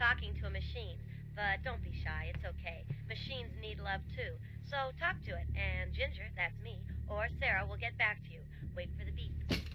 talking to a machine. But don't be shy, it's okay. Machines need love too. So talk to it, and Ginger, that's me, or Sarah will get back to you. Wait for the beep.